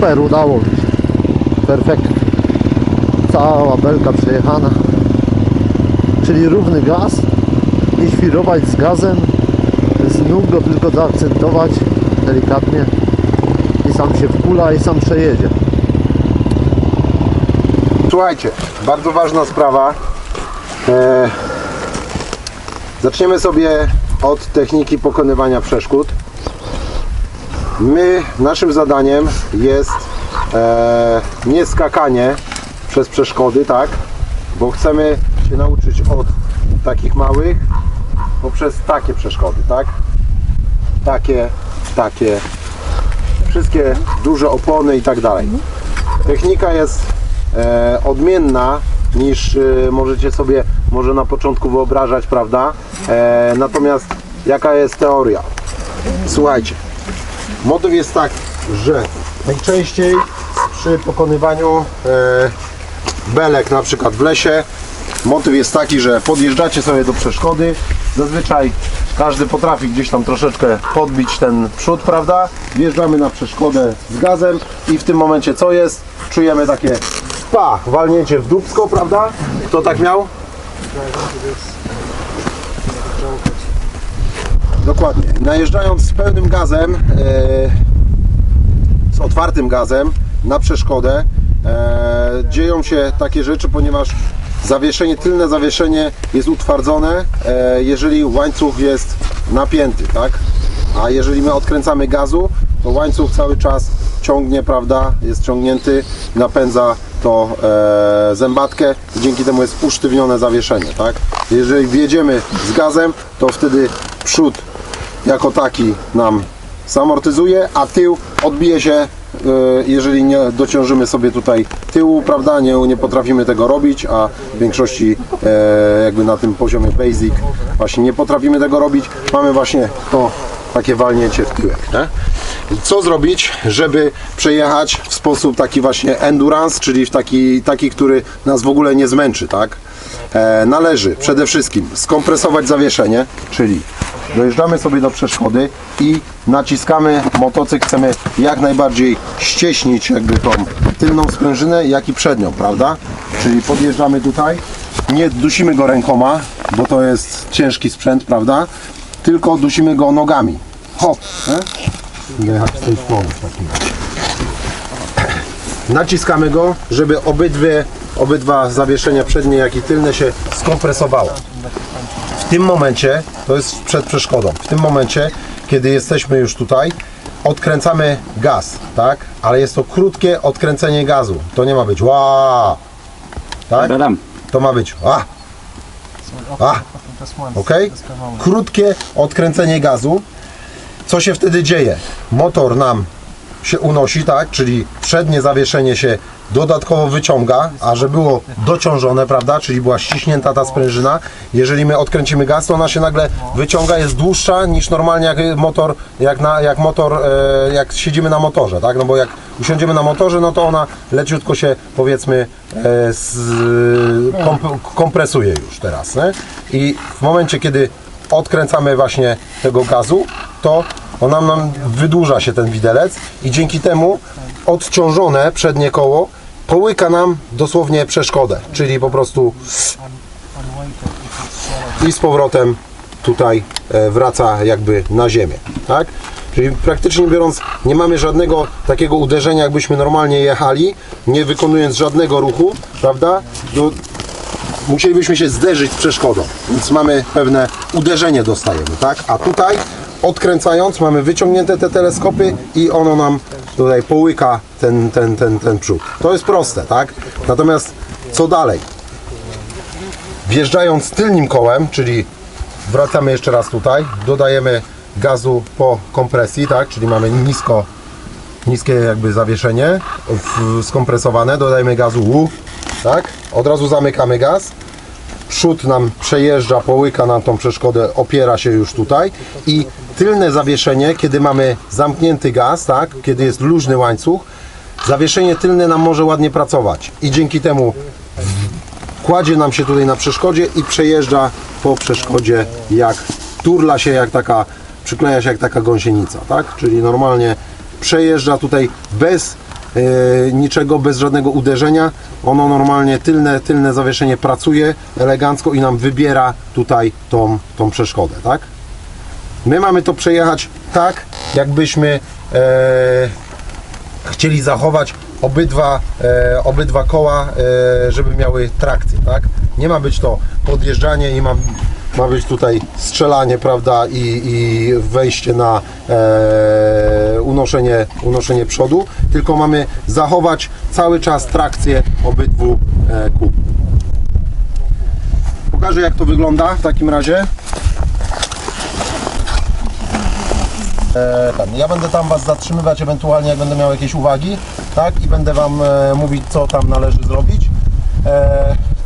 Super, udało mi się. Perfekt. Cała belka przejechana. Czyli równy gaz. Nie świrować z gazem. Znów go tylko zaakcentować delikatnie. I sam się wkula i sam przejedzie. Słuchajcie, bardzo ważna sprawa. Zaczniemy sobie od techniki pokonywania przeszkód. Naszym zadaniem jest nie skakanie przez przeszkody, tak? Bo chcemy się nauczyć od takich małych poprzez takie przeszkody, tak? Takie, wszystkie duże opony i tak dalej. Technika jest odmienna niż możecie sobie może na początku wyobrażać, prawda? Natomiast jaka jest teoria? Słuchajcie, motyw jest taki, że najczęściej przy pokonywaniu belek, na przykład w lesie, motyw jest taki, że podjeżdżacie sobie do przeszkody. Zazwyczaj każdy potrafi gdzieś tam troszeczkę podbić ten przód, prawda? Wjeżdżamy na przeszkodę z gazem i w tym momencie co jest? Czujemy takie pa, walnięcie w dupsko, prawda? Kto tak miał? Dokładnie. Najeżdżając z pełnym gazem, z otwartym gazem na przeszkodę, dzieją się takie rzeczy, ponieważ zawieszenie, tylne zawieszenie jest utwardzone, jeżeli łańcuch jest napięty, tak? A jeżeli my odkręcamy gazu, to łańcuch cały czas ciągnie, prawda? Jest ciągnięty, napędza to zębatkę i dzięki temu jest usztywnione zawieszenie, tak? Jeżeli wjedziemy z gazem, to wtedy przód jako taki nam zamortyzuje, a tył odbije się, jeżeli nie dociążymy sobie tutaj tyłu, prawda, nie potrafimy tego robić, a w większości jakby na tym poziomie basic właśnie nie potrafimy tego robić, mamy właśnie to takie walnięcie w tyłek, nie? Co zrobić, żeby przejechać w sposób taki właśnie endurance, czyli w taki, który nas w ogóle nie zmęczy, tak? Należy przede wszystkim skompresować zawieszenie, czyli dojeżdżamy sobie do przeszkody i naciskamy motocykl, chcemy jak najbardziej ścieśnić jakby tą tylną sprężynę, jak i przednią, prawda? Czyli podjeżdżamy tutaj, nie dusimy go rękoma, bo to jest ciężki sprzęt, prawda? Tylko dusimy go nogami. Hop! Jechać z tej strony w takim razie. Naciskamy go, żeby obydwa zawieszenia przednie, jak i tylne się skompresowało. W tym momencie, to jest przed przeszkodą, w tym momencie, kiedy jesteśmy już tutaj, odkręcamy gaz, tak? Ale jest to krótkie odkręcenie gazu. To nie ma być ła, tak? To ma być a. Ok? Krótkie odkręcenie gazu. Co się wtedy dzieje? Motor nam się unosi, tak? Czyli przednie zawieszenie się dodatkowo wyciąga, a że było dociążone, prawda? Czyli była ściśnięta ta sprężyna. Jeżeli my odkręcimy gaz, to ona się nagle wyciąga, jest dłuższa niż normalnie jak siedzimy na motorze, tak? No bo jak usiądziemy na motorze, no to ona leciutko się, powiedzmy, kompresuje już teraz, nie? I w momencie, kiedy odkręcamy właśnie tego gazu, to ona nam wydłuża się ten widelec i dzięki temu odciążone przednie koło połyka nam dosłownie przeszkodę, czyli po prostu i z powrotem tutaj wraca jakby na ziemię, tak? Czyli praktycznie biorąc nie mamy żadnego takiego uderzenia, jakbyśmy normalnie jechali, nie wykonując żadnego ruchu, prawda? Musielibyśmy się zderzyć z przeszkodą, więc mamy pewne uderzenie dostajemy, tak? A tutaj odkręcając mamy wyciągnięte te teleskopy i ono nam tutaj połyka ten przód. To jest proste, tak? Natomiast co dalej? Wjeżdżając tylnym kołem, czyli wracamy jeszcze raz tutaj, dodajemy gazu po kompresji, tak? Czyli mamy niskie jakby zawieszenie skompresowane, dodajemy gazu, tak? Od razu zamykamy gaz. Przód nam przejeżdża, połyka nam tą przeszkodę, opiera się już tutaj i tylne zawieszenie, kiedy mamy zamknięty gaz, tak, kiedy jest luźny łańcuch, zawieszenie tylne nam może ładnie pracować i dzięki temu kładzie nam się tutaj na przeszkodzie i przejeżdża po przeszkodzie, jak turla się, przykleja się jak taka gąsienica, tak, czyli normalnie przejeżdża tutaj bez niczego, bez żadnego uderzenia. Ono normalnie tylne zawieszenie pracuje elegancko i nam wybiera tutaj tą przeszkodę, tak? My mamy to przejechać tak, jakbyśmy chcieli zachować obydwa koła, żeby miały trakcję, tak? Nie ma być to podjeżdżanie, nie ma być tutaj strzelanie, prawda, i wejście na unoszenie przodu, tylko mamy zachować cały czas trakcję obydwu kół. Pokażę, jak to wygląda w takim razie. Ja będę tam Was zatrzymywać, ewentualnie jak będę miał jakieś uwagi, tak, i będę Wam mówić, co tam należy zrobić.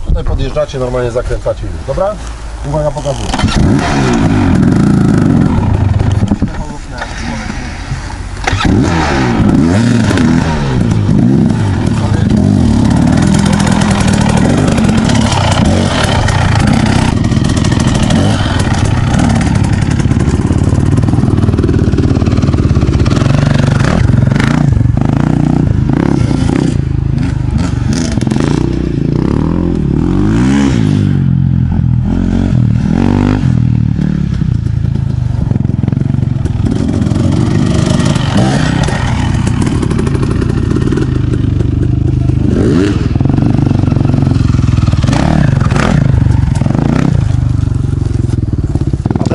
Tutaj podjeżdżacie, normalnie zakręcacie już, dobra? Uwaga, pokazuję.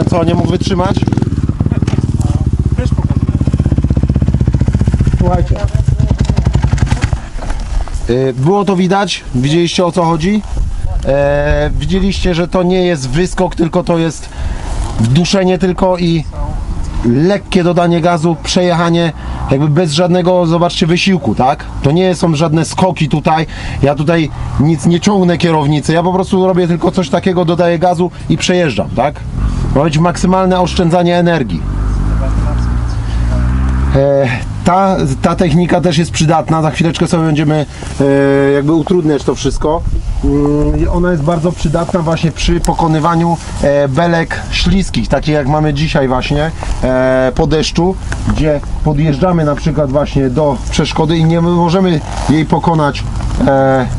Co, nie mógł wytrzymać? Słuchajcie. Było to widać? Widzieliście, o co chodzi? Widzieliście, że to nie jest wyskok, tylko to jest duszenie tylko i lekkie dodanie gazu, przejechanie jakby bez żadnego, zobaczcie, wysiłku, tak? To nie są żadne skoki tutaj, ja tutaj nic nie ciągnę kierownicy, ja po prostu robię tylko coś takiego, dodaję gazu i przejeżdżam, tak? Ma być maksymalne oszczędzanie energii. Ta technika też jest przydatna, za chwileczkę sobie będziemy jakby utrudniać to wszystko. Ona jest bardzo przydatna właśnie przy pokonywaniu belek śliskich, takich jak mamy dzisiaj właśnie po deszczu, gdzie podjeżdżamy na przykład właśnie do przeszkody i nie możemy jej pokonać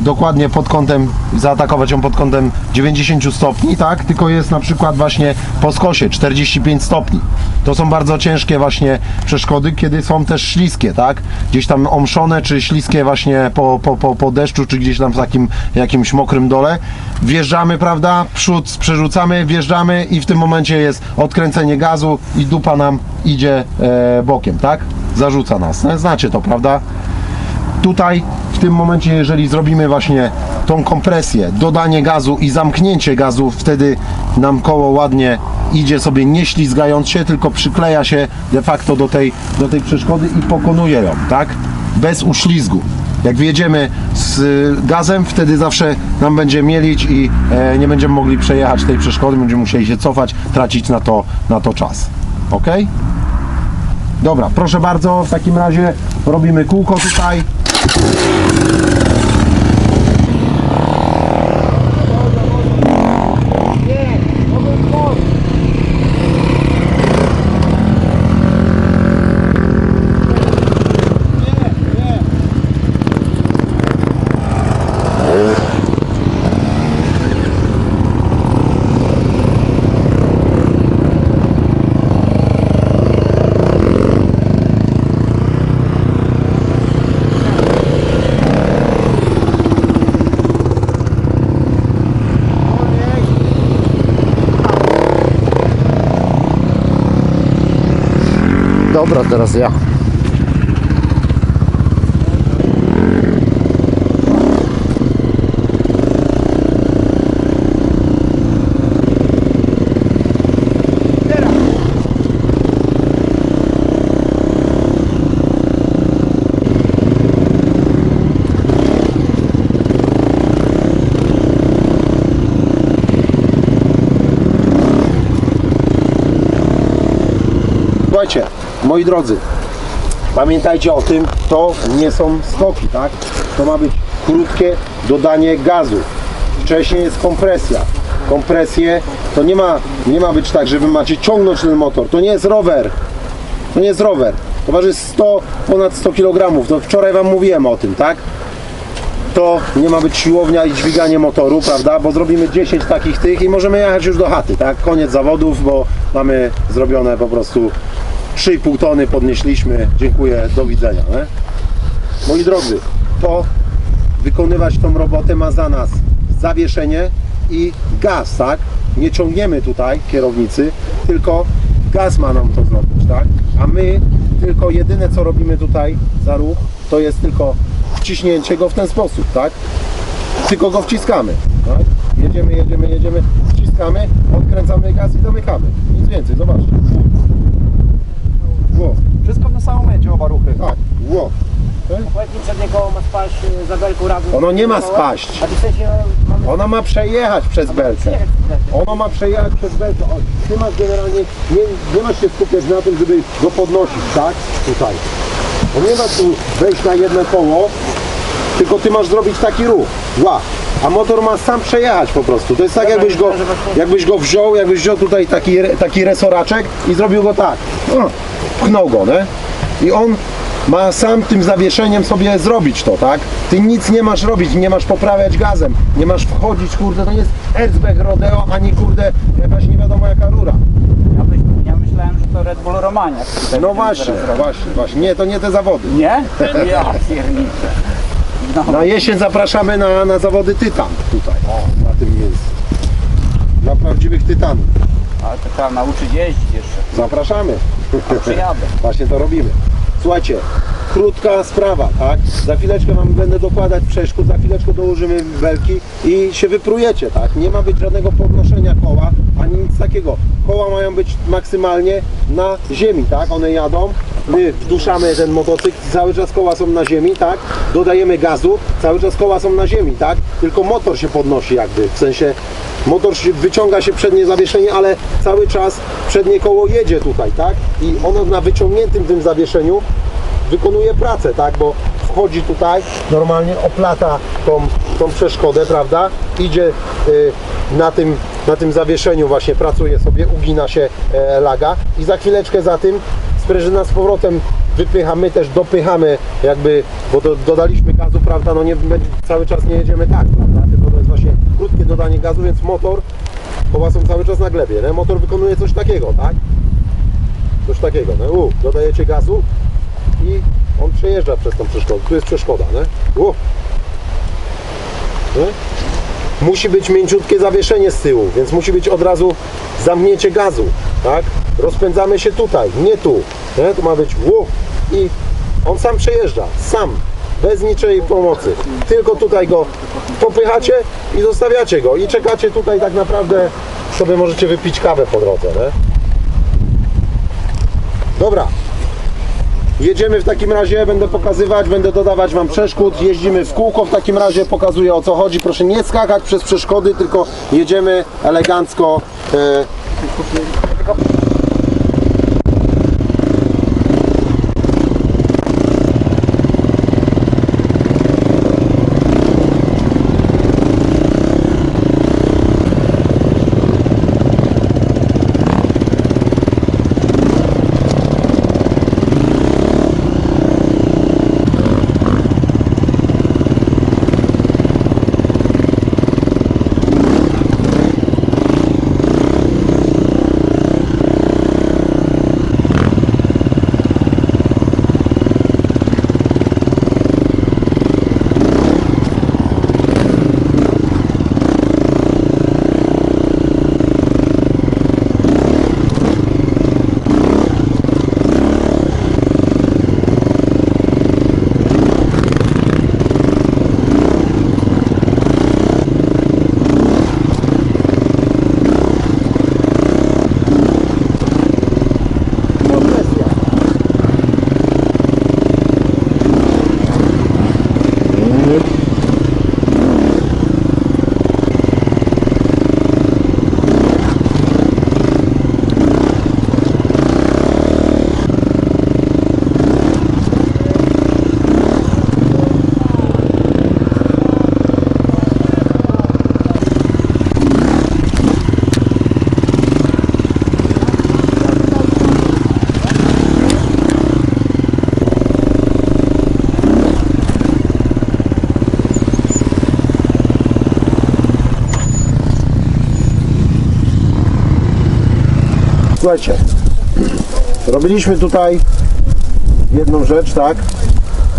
dokładnie pod kątem, zaatakować ją pod kątem 90 stopni, tak? Tylko jest na przykład właśnie po skosie 45 stopni. To są bardzo ciężkie właśnie przeszkody, kiedy są też śliskie, tak? Gdzieś tam omszone, czy śliskie właśnie po deszczu, czy gdzieś tam w takim jakimś mokrym dole. Wjeżdżamy, prawda? Przód przerzucamy, wjeżdżamy i w tym momencie jest odkręcenie gazu i dupa nam idzie bokiem, tak? Zarzuca nas. Znacie to, prawda? Tutaj w tym momencie, jeżeli zrobimy właśnie tą kompresję, dodanie gazu i zamknięcie gazu, wtedy nam koło ładnie idzie sobie, nie ślizgając się, tylko przykleja się de facto do tej przeszkody i pokonuje ją, tak? Bez uślizgu. Jak wjedziemy z gazem, wtedy zawsze nam będzie mielić i nie będziemy mogli przejechać tej przeszkody, będziemy musieli się cofać, tracić na to czas. Ok? Dobra, proszę bardzo, w takim razie robimy kółko tutaj. Dobra, teraz ja. Słuchajcie, moi drodzy, pamiętajcie o tym, to nie są skoki, tak? To ma być krótkie dodanie gazu. Wcześniej jest kompresja. Kompresję to nie ma być tak, że wy macie ciągnąć ten motor. To nie jest rower. To nie jest rower. to waży ponad 100 kg, to wczoraj wam mówiłem o tym, tak? To nie ma być siłownia i dźwiganie motoru, prawda? Bo zrobimy 10 takich tych i możemy jechać już do chaty, tak? Koniec zawodów, bo mamy zrobione po prostu 3,5 tony podnieśliśmy. Dziękuję, do widzenia. Nie? Moi drodzy, to wykonywać tą robotę ma za nas zawieszenie i gaz, tak? Nie ciągniemy tutaj kierownicy, tylko gaz ma nam to zrobić, tak? A my tylko jedyne co robimy tutaj za ruch, to jest tylko wciśnięcie go w ten sposób, tak? Tylko go wciskamy, tak? Jedziemy, jedziemy, jedziemy, wciskamy, odkręcamy gaz i domykamy. Nic więcej, zobaczcie. Ło. Wszystko na samym mecie, oba ruchy. Tak, ło. Powiedz mi, przednie koło ma spaść za belką razu. Ono nie ma spaść. Ona ma przejechać przez belkę. Ono ma przejechać przez belkę. Ty masz generalnie, nie masz się skupiać na tym, żeby go podnosić, tak? Tutaj. Bo nie masz tu wejść na jedno koło, tylko ty masz zrobić taki ruch. Ła. A motor ma sam przejechać po prostu. To jest tak, jakbyś wziął tutaj taki resoraczek i zrobił go tak. Pchnął go, nie? I on ma sam tym zawieszeniem sobie zrobić to, tak? Ty nic nie masz robić, nie masz poprawiać gazem, nie masz wchodzić, kurde, to nie jest Erzbech Rodeo, ani kurde, jakaś nie wiadomo jaka rura. Ja myślałem, że to Red Bull Romaniak. No właśnie, właśnie. Nie, to nie te zawody. Nie? Ja pierniczę. No. Na jesień zapraszamy na zawody Tytan tutaj, na tym miejscu. Dla prawdziwych Tytanów. Ale to trzeba nauczyć jeździć jeszcze. Zapraszamy. A przyjadę. Właśnie to robimy. Słuchajcie, krótka sprawa, tak? Za chwileczkę wam będę dokładać przeszkód, za chwileczkę dołożymy belki i się wyprujecie, tak? Nie ma być żadnego podnoszenia koła, ani nic takiego. Koła mają być maksymalnie na ziemi, tak? One jadą, my wduszamy ten motocykl, cały czas koła są na ziemi, tak? Dodajemy gazu, cały czas koła są na ziemi, tak? Tylko motor się podnosi jakby, w sensie motor wyciąga się przednie zawieszenie, ale cały czas przednie koło jedzie tutaj, tak? I ono na wyciągniętym tym zawieszeniu wykonuje pracę, tak? Bo wchodzi tutaj, normalnie oplata tą przeszkodę, prawda? Idzie na tym zawieszeniu właśnie, pracuje sobie, ugina się laga i za chwileczkę za tym sprężyna z powrotem wypychamy, też dopychamy jakby, bo dodaliśmy gazu, prawda? No nie, cały czas nie jedziemy tak, prawda? Tylko to jest właśnie krótkie dodanie gazu, więc motor, koła są cały czas na glebie, nie? Motor wykonuje coś takiego, tak? Coś takiego, nie? Dodajecie gazu i on przejeżdża przez tą przeszkodę. Tu jest przeszkoda, nie? Nie? Musi być mięciutkie zawieszenie z tyłu, więc musi być od razu zamknięcie gazu, tak? Rozpędzamy się tutaj, nie tu, nie? Tu ma być i on sam przejeżdża, sam, bez niczej pomocy. Tylko tutaj go popychacie i zostawiacie go i czekacie tutaj, tak naprawdę sobie możecie wypić kawę po drodze, nie? Dobra. Jedziemy w takim razie, będę pokazywać, będę dodawać wam przeszkód, jeździmy w kółko, w takim razie pokazuję o co chodzi, proszę nie skakać przez przeszkody, tylko jedziemy elegancko. Słuchajcie, robiliśmy tutaj jedną rzecz, tak?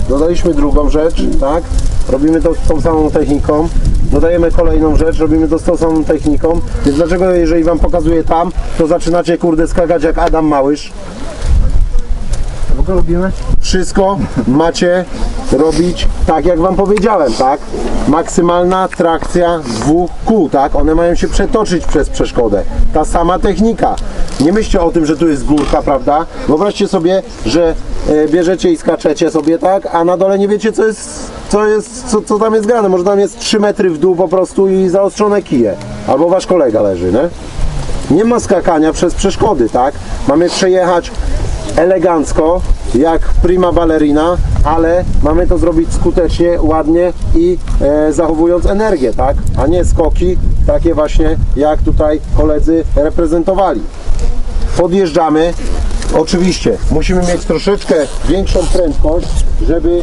Dodaliśmy drugą rzecz, tak? Robimy to z tą samą techniką. Dodajemy kolejną rzecz, robimy to z tą samą techniką. Więc dlaczego, jeżeli wam pokazuję tam, to zaczynacie, kurde, skakać jak Adam Małysz? Robimy? Wszystko macie robić tak, jak wam powiedziałem, tak? Maksymalna trakcja dwóch kół, tak? One mają się przetoczyć przez przeszkodę. Ta sama technika. Nie myślcie o tym, że tu jest górka, prawda? Wyobraźcie sobie, że bierzecie i skaczecie sobie, tak? A na dole nie wiecie, co tam jest grane. Może tam jest 3 metry w dół po prostu i zaostrzone kije. Albo wasz kolega leży, nie? Nie ma skakania przez przeszkody, tak? Mamy przejechać elegancko, jak prima ballerina, ale mamy to zrobić skutecznie, ładnie i zachowując energię, tak? A nie skoki takie właśnie, jak tutaj koledzy reprezentowali. Podjeżdżamy. Oczywiście musimy mieć troszeczkę większą prędkość, żeby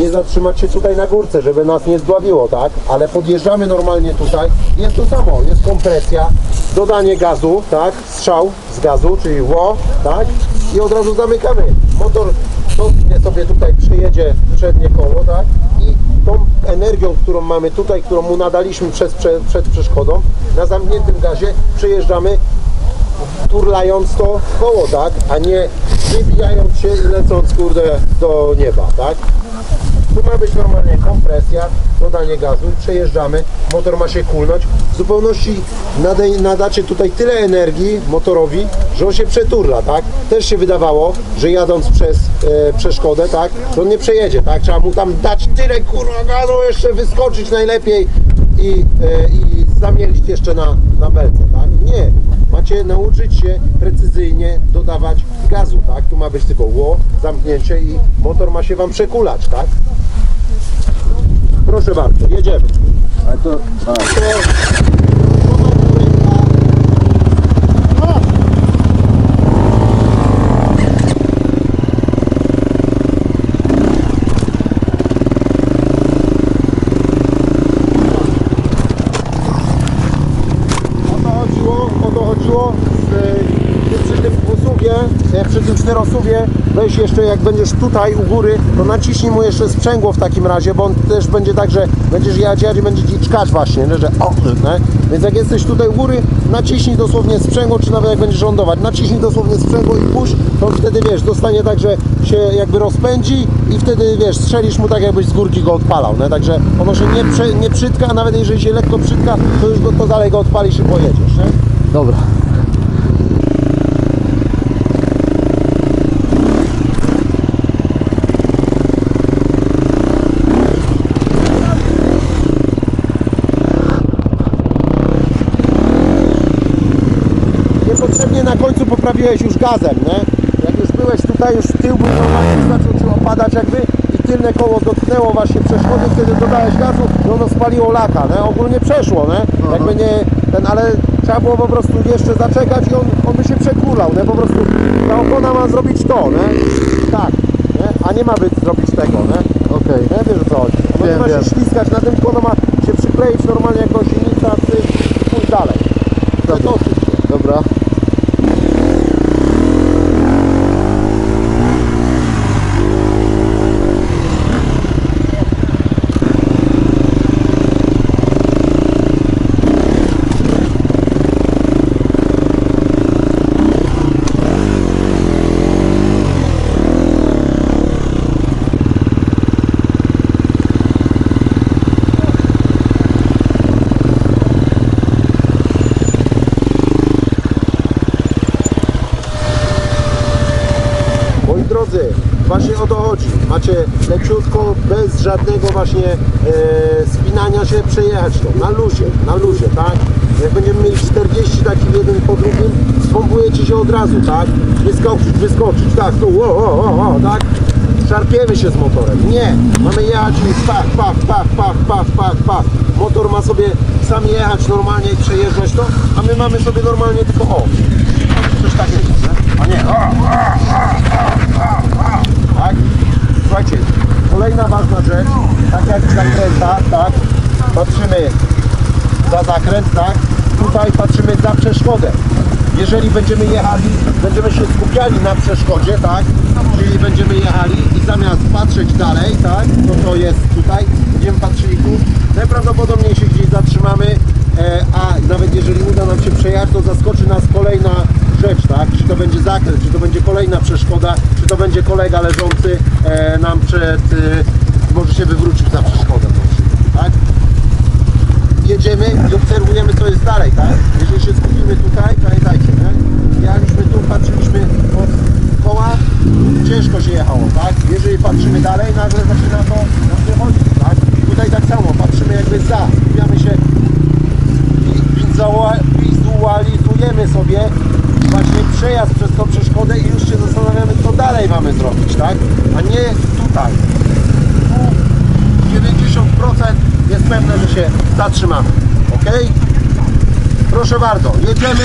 nie zatrzymać się tutaj na górce, żeby nas nie zdławiło, tak? Ale podjeżdżamy normalnie tutaj. Jest to samo, jest kompresja, dodanie gazu, tak? Strzał z gazu, czyli ło, tak? I od razu zamykamy. Motor sobie tutaj przyjedzie przednie koło, tak? I tą energią, którą mamy tutaj, którą mu nadaliśmy przed przeszkodą, na zamkniętym gazie przejeżdżamy, turlając to koło, tak? A nie wybijając się i lecąc, kurde, do nieba, tak? Tu ma być normalnie kompresja, dodanie gazu, przejeżdżamy, motor ma się kulnąć. W zupełności nadacie tutaj tyle energii motorowi, że on się przeturla, tak? Też się wydawało, że jadąc przez przeszkodę, tak? To on nie przejedzie, tak? Trzeba mu tam dać tyle, kurwa, gazu, jeszcze wyskoczyć najlepiej i zamielić jeszcze na belce, tak? Nie! Macie nauczyć się precyzyjnie dodawać gazu, tak? Tu ma być tylko ło, zamknięcie i motor ma się wam przekulać, tak? Proszę bardzo, jedziemy. A to... przy tym czterosuwie weź jeszcze, jak będziesz tutaj u góry, to naciśnij mu jeszcze sprzęgło w takim razie, bo on też będzie tak, że będziesz jechać i będzie ci czkać właśnie, nie? Że o, nie? Więc jak jesteś tutaj u góry, naciśnij dosłownie sprzęgło, czy nawet jak będziesz lądować, naciśnij dosłownie sprzęgło i puść, to wtedy wiesz, dostanie tak, że się jakby rozpędzi i wtedy wiesz, strzelisz mu tak, jakbyś z górki go odpalał, nie? Także ono się nie przytka, a nawet jeżeli się lekko przytka, to już to dalej go odpalisz i pojedziesz, nie? Dobra. Poprawiłeś już gazem, nie? Jak już byłeś tutaj, już tył był normalnie, zaczął się opadać jakby i tylne koło dotknęło właśnie przeszkody, wtedy dodałeś gazu i ono spaliło laka, nie? Ogólnie przeszło, nie? Jakby nie ten, ale trzeba było po prostu jeszcze zaczekać i on by się przekulał, nie? Po prostu ta opona ma zrobić to, nie? Tak, nie? A nie ma być zrobić tego, nie? Okej. Okay. Wiesz o co chodzi? No nie ma się ślizgać na tym, tylko ono ma się przykleić normalnie jako silnica, pójść dalej. Dobra. Dobra. Właśnie o to chodzi. Macie leciutko, bez żadnego właśnie spinania się, przejechać to. Na luzie, tak? Jak będziemy mieli 40 takich jeden po drugim, spompujecie się od razu, tak? Wyskoczyć, tak, tu, o, tak? Szarpiemy się z motorem. Nie! Mamy jechać i pach, pach, pach, pach, pach, pach, pach. Motor ma sobie sam jechać normalnie i przejeżdżać to, a my mamy sobie normalnie tylko o. Coś takiego, nie? A nie, tak? Słuchajcie, kolejna ważna rzecz, tak jak w zakrętach, tak? Patrzymy za zakręt, tak? Tutaj patrzymy za przeszkodę. jeżeli będziemy jechali, będziemy się skupiali na przeszkodzie, tak? Czyli będziemy jechali i zamiast patrzeć dalej, tak? No to jest tutaj, będziemy patrzyli tu, najprawdopodobniej się gdzieś zatrzymamy, a nawet jeżeli uda nam się przejechać, to zaskoczy nas kolejna rzecz, tak? Czy to będzie zakręt, czy to będzie kolejna przeszkoda, czy to będzie kolega leżący nam przed, może się wywrócić na przeszkodę, tak? Jedziemy i obserwujemy, co jest dalej, tak? Jeżeli się skupimy tutaj, pamiętajcie, tak? Jechaliśmy tu, patrzyliśmy od koła, ciężko się jechało, tak? Jeżeli patrzymy dalej, nagle zaczyna to nam wychodzić, tak? Tutaj tak samo, patrzymy jakby za, skupiamy się, wizualizujemy sobie właśnie przejazd przez tą przeszkodę i już się zastanawiamy, co dalej mamy zrobić, tak? A nie tutaj. Tu 90% jest pewne, że się zatrzymamy, ok? Proszę bardzo, jedziemy.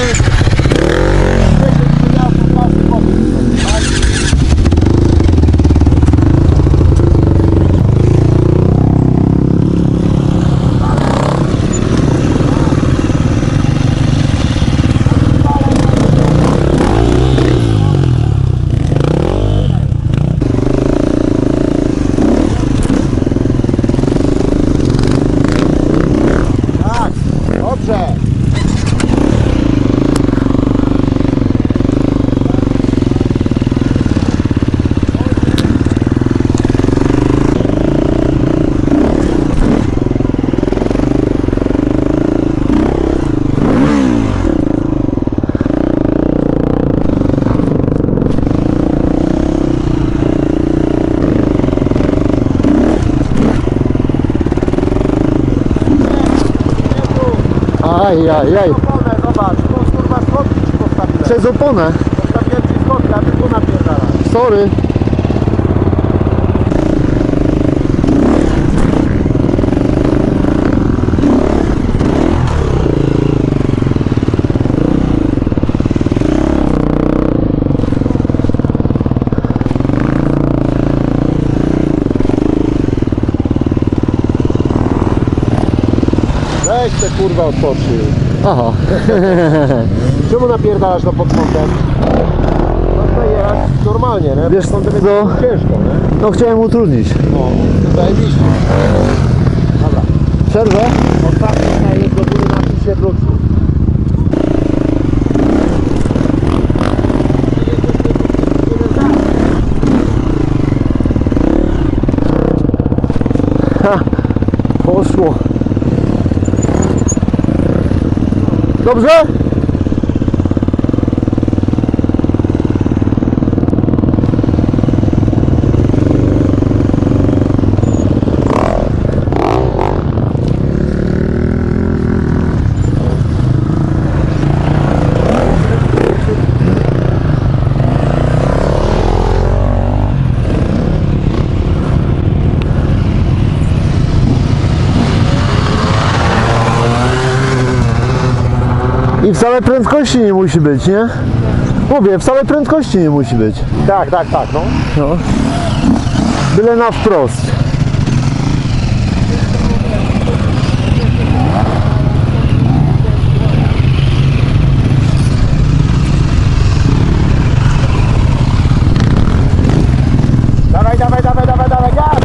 Ajajaj. Zobacz, tu kurwa schodki ci postawiłem. Przez oponę? Postawiłem ci schodki, a ty tu napierdalasz. Sorry. Weź kurwa odpocznij. Aha. Czemu napierdalasz to pod kątem? No normalnie, nie? Wiesz, to jest ciężko, nie? No chciałem utrudnić. No, zajebiście. Dobra. Przerwę? Ostatnio na jego góry napisz się wrócił. Ha! Poszło. Dobrze? I w samej prędkości nie musi być, nie? Mówię, w samej prędkości nie musi być. Tak, tak, tak, no. No. Byle na wprost. Dawaj, dawaj, dawaj, dawaj, dawaj, gaz!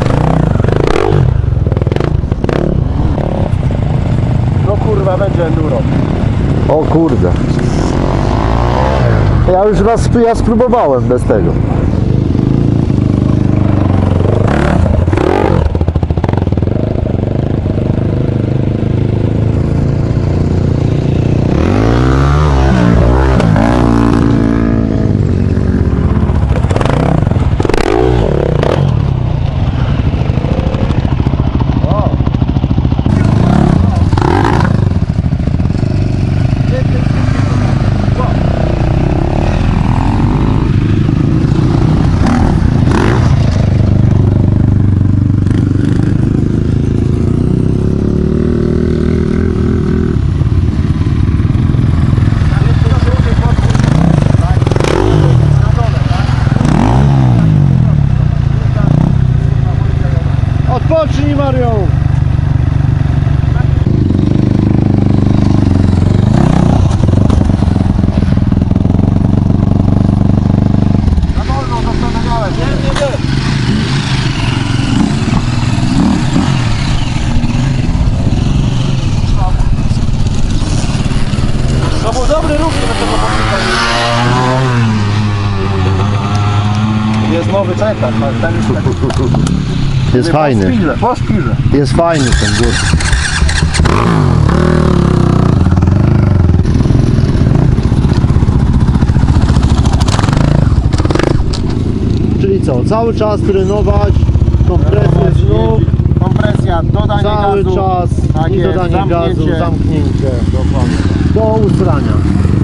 No kurwa, będzie enduro. O kurde. Ja już raz spróbowałem bez tego. Polecaj tam, ale tam jest taki... Jest fajny. Po spirze. Jest fajny ten gór. Czyli co, cały czas trenować, kompresję znów. Kompresja, dodanie gazu. Cały czas, dodanie gazu, zamknięcie. Do usrania.